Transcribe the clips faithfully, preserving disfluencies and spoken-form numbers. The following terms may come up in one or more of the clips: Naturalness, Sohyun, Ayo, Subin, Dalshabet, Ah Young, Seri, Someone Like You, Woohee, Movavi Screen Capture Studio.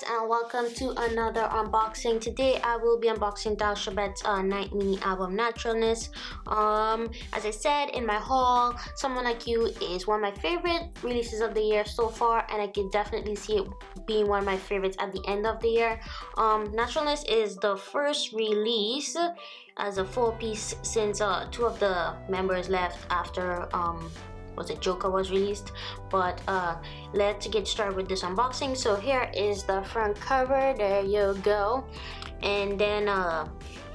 guys, and welcome to another unboxing. Today I will be unboxing Dalshabet's uh, night mini album Naturalness. Um, as I said in my haul, Someone Like You is one of my favorite releases of the year so far, and I can definitely see it being one of my favorites at the end of the year. Um, Naturalness is the first release as a full piece since uh, two of the members left after um, was it Joker was released. But uh, let's get started with this unboxing. So here is the front cover, there you go, and then uh,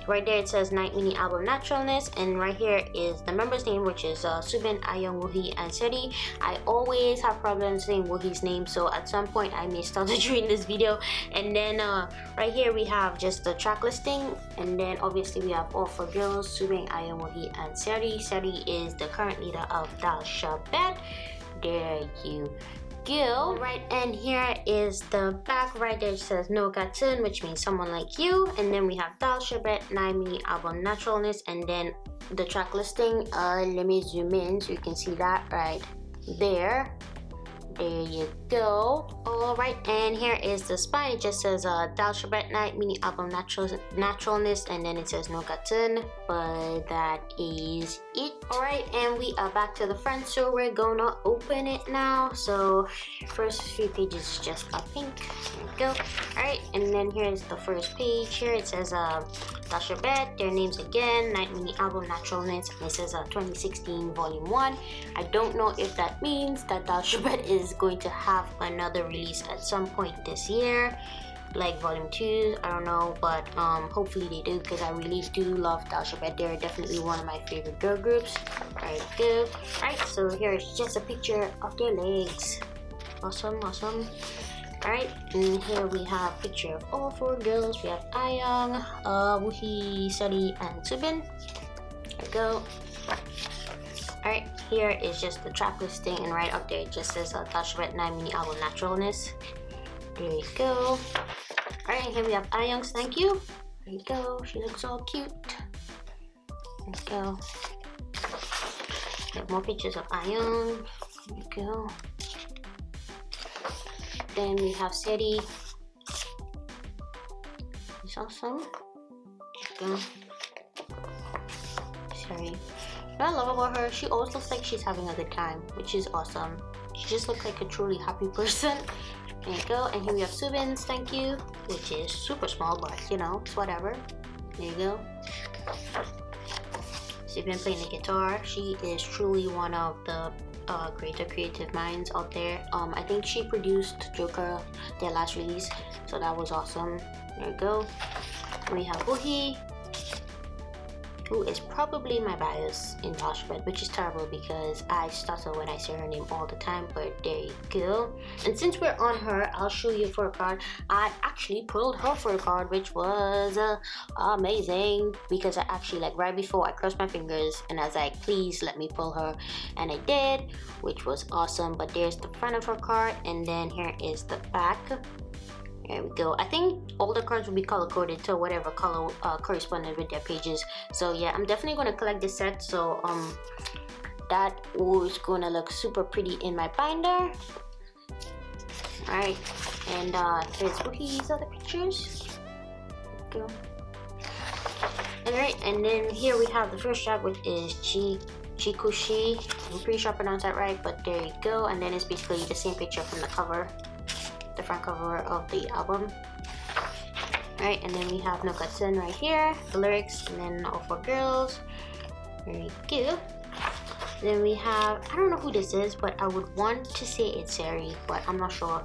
right there it says night mini album Naturalness, and right here is the member's name, which is uh, Subin, Ah Young, Woohee, and Seri. I always have problems saying Woohee's name, so at some point I may start doing this video. And then uh, right here we have just the track listing, and then obviously we have all four girls, Subin, Ah Young, Woohee, and Seri. Seri is the current leader of Dalshabet. There you go. Right, and here is the back. Right there it says no gatsun, which means someone like you, and then we have Dalshabet night mini album Naturalness, and then the track listing. Uh let me zoom in so you can see that right there. There you go. Alright, and here is the spine. It just says uh, Dalshabet night mini album Natural Naturalness, and then it says no gatsun, but that is it. Alright, and we are back to the front, so we're gonna open it now. So first few pages just a pink. There we go. Alright, and then here's the first page. Here it says uh, Dalshabet, their names again, night mini album Naturalness, and it says uh, twenty sixteen volume one. I don't know if that means that Dalshabet is is going to have another release at some point this year, like volume two, I don't know, but um, hopefully they do, because I really do love Dalshabet. They're definitely one of my favorite girl groups. Alright, good. Alright, so here is just a picture of their legs. Awesome, awesome. Alright, and here we have a picture of all four girls. We have Ah Young, uh, Woohee, Seri, and Subin. There we go. Alright, here is just the track listing, and right up there it just says uh, Dalshabet night mini album Naturalness. There you go. Alright, here we have Ah Young's Thank You. There you go, she looks all cute. There you go. We have more pictures of Ah Young. There you go. Then we have Seri. It's awesome. There you go. Sorry. What I love about her, she always looks like she's having a good time, which is awesome. She just looks like a truly happy person. There you go. And here we have Subin's Thank You, which is super small, but you know, it's whatever. There you go. Subin playing the guitar. She is truly one of the uh, greater creative minds out there. Um, I think she produced Joker, their last release, so that was awesome. There you go. And we have Woohee, who is probably my bias in Dalshabet, which is terrible because I stutter when I say her name all the time, but there you go. And since we're on her, I'll show you for a card. I actually pulled her for a card, which was uh, amazing, because I actually, like right before, I crossed my fingers and I was like, please let me pull her, and I did, which was awesome. But there's the front of her card, and then here is the back. There we go. I think all the cards will be color coded to whatever color uh, corresponded with their pages. So yeah, I'm definitely going to collect this set. So um, that was going to look super pretty in my binder. Alright, and uh, here's Wookie's other pictures. There we go. Alright, and then here we have the first track, which is G. Chikushi. I'm pretty sure I pronounced that right, but there you go. And then it's basically the same picture from the cover. The front cover of the album. Alright, and then we have No Gatsun right here, the lyrics, and then all four girls. Very cute. Then we have, I don't know who this is, but I would want to say it's Seri, but I'm not sure.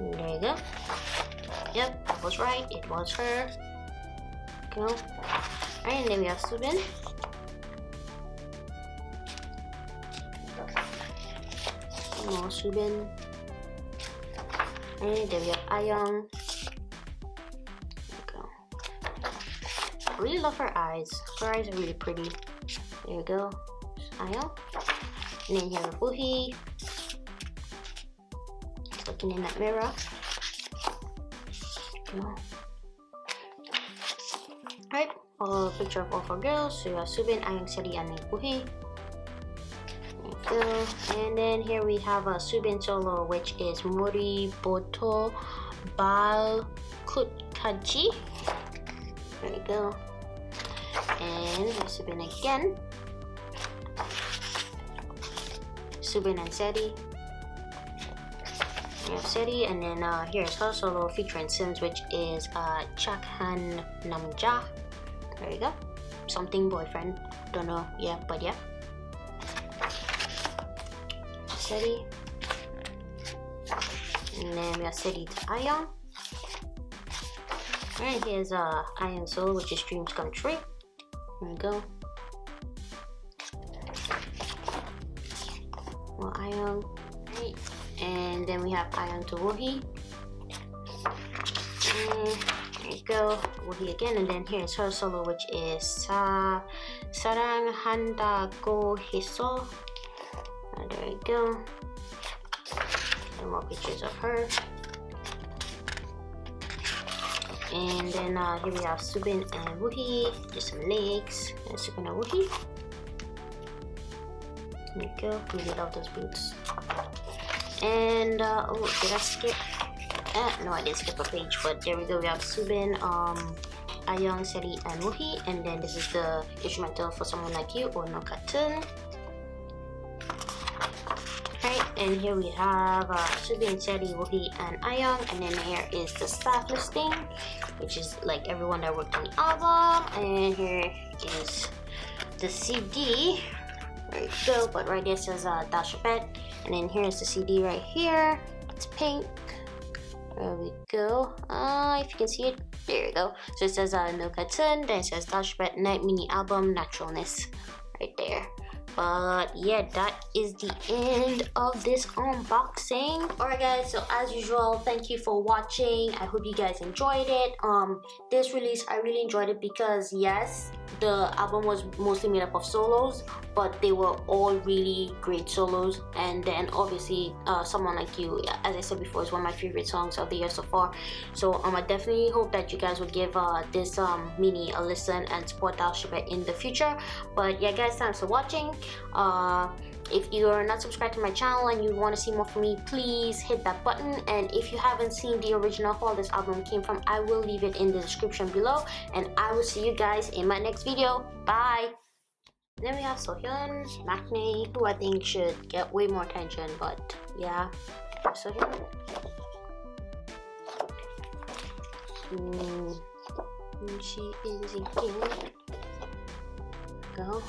There you go. Yep, I was right, it was her. Go. Alright, and then we have Subin. Come on, Subin. And then we have Ah Young. There you go. I really love her eyes. Her eyes are really pretty. There you go. Ah Young. And then you have Woohee. Looking in that mirror. Alright, a picture of all four girls. So you have Subin, Ah Young, Seri, and Woohee. And then here we have a Subin solo, which is Mori Boto, Bal Kutkaji. There we go. And Subin again. Subin and Seri. We have Seri, and then uh, here's her solo featuring Sims, which is uh, Chakhan Namja. There we go. Something boyfriend. Don't know. Yeah, but yeah. Seri. And then we have Seri to Ayo. Alright, here's uh, Ayo solo, which is Dreams Come True. There we go. Well, Ayo. Alright. And then we have Ayo to Woohee. There you go, Woohee again. And then here's her solo, which is Sa 사랑한다고 했어. There you go. And more pictures of her. And then uh, here we have Subin and Woohee. Just some legs. And Subin and Woohee. There you go. We really love those boots. And, uh, oh, did I skip? Uh, no, I didn't skip a page, but there we go. We have Subin, um, Ah Young, Seri, and Woohee. And then this is the instrumental for Someone Like You, or No Katun. Alright, and here we have uh, Subin, Seri, Woohee, and Ah Young. And then here is the staff listing, which is like everyone that worked on the album. And here is the C D. There you go, but right there says uh, Dalshabet. And then here's the C D right here. It's pink. There we go. Uh, if you can see it, there you go. So it says uh, No Katun, then it says Dalshabet Night Mini Album Naturalness. Right there. But yeah, that is the end of this unboxing. Alright guys, so as usual, thank you for watching. I hope you guys enjoyed it. Um, this release, I really enjoyed it because yes, the album was mostly made up of solos, but they were all really great solos. And then obviously, uh, Someone Like You, as I said before, is one of my favorite songs of the year so far. So um, I definitely hope that you guys will give uh, this um, mini a listen and support Dalshabet in the future. But yeah guys, thanks for watching. Uh, if you are not subscribed to my channel and you want to see more from me, please hit that button. And if you haven't seen the original haul this album came from, I will leave it in the description below. And I will see you guys in my next video. Bye! Then we have Sohyun, Macne, who I think should get way more attention, but yeah. Sohyun. Mm. She is again. Go.